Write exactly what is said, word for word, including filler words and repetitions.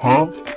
Huh? Huh?